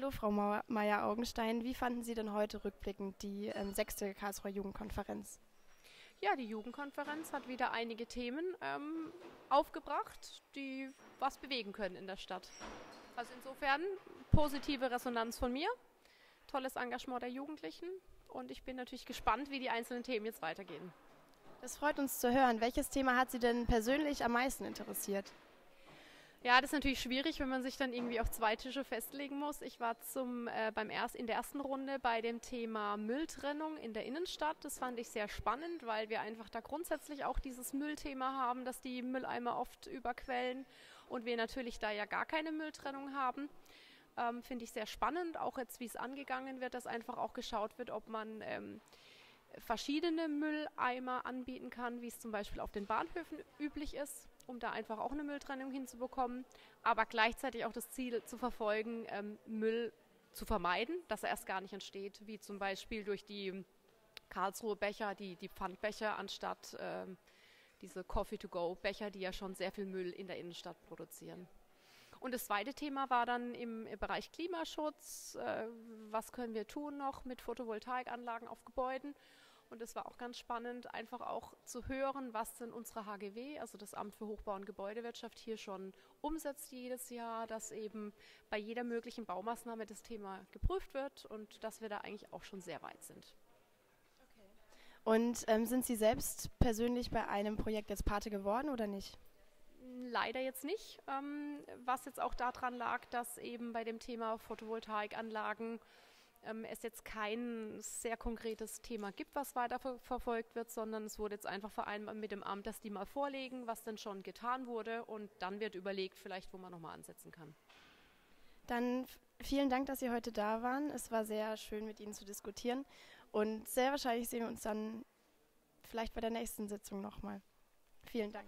Hallo Frau Meier-Augenstein, wie fanden Sie denn heute rückblickend die 6. Karlsruher Jugendkonferenz? Ja, die Jugendkonferenz hat wieder einige Themen aufgebracht, die was bewegen können in der Stadt. Also insofern positive Resonanz von mir, tolles Engagement der Jugendlichen und ich bin natürlich gespannt, wie die einzelnen Themen jetzt weitergehen. Das freut uns zu hören. Welches Thema hat Sie denn persönlich am meisten interessiert? Ja, das ist natürlich schwierig, wenn man sich dann irgendwie auf zwei Tische festlegen muss. Ich war in der ersten Runde bei dem Thema Mülltrennung in der Innenstadt. Das fand ich sehr spannend, weil wir einfach da grundsätzlich auch dieses Müllthema haben, dass die Mülleimer oft überquellen und wir natürlich da ja gar keine Mülltrennung haben. Finde ich sehr spannend, auch jetzt wie es angegangen wird, dass einfach auch geschaut wird, ob man verschiedene Mülleimer anbieten kann, wie es zum Beispiel auf den Bahnhöfen üblich ist, um da einfach auch eine Mülltrennung hinzubekommen, aber gleichzeitig auch das Ziel zu verfolgen, Müll zu vermeiden, dass er erst gar nicht entsteht, wie zum Beispiel durch die Karlsruher Becher, die Pfandbecher anstatt diese Coffee-to-go-Becher, die ja schon sehr viel Müll in der Innenstadt produzieren. Und das zweite Thema war dann im Bereich Klimaschutz, was können wir tun noch mit Photovoltaikanlagen auf Gebäuden? Und es war auch ganz spannend, einfach auch zu hören, was denn unsere HGW, also das Amt für Hochbau und Gebäudewirtschaft, hier schon umsetzt jedes Jahr, dass eben bei jeder möglichen Baumaßnahme das Thema geprüft wird und dass wir da eigentlich auch schon sehr weit sind. Okay. Und sind Sie selbst persönlich bei einem Projekt jetzt Pate geworden oder nicht? Leider jetzt nicht, was jetzt auch daran lag, dass eben bei dem Thema Photovoltaikanlagen es jetzt kein sehr konkretes Thema gibt, was weiterverfolgt wird, sondern es wurde jetzt einfach vereinbart mit dem Amt, dass die mal vorlegen, was denn schon getan wurde und dann wird überlegt vielleicht, wo man nochmal ansetzen kann. Dann vielen Dank, dass Sie heute da waren. Es war sehr schön, mit Ihnen zu diskutieren und sehr wahrscheinlich sehen wir uns dann vielleicht bei der nächsten Sitzung nochmal. Vielen Dank.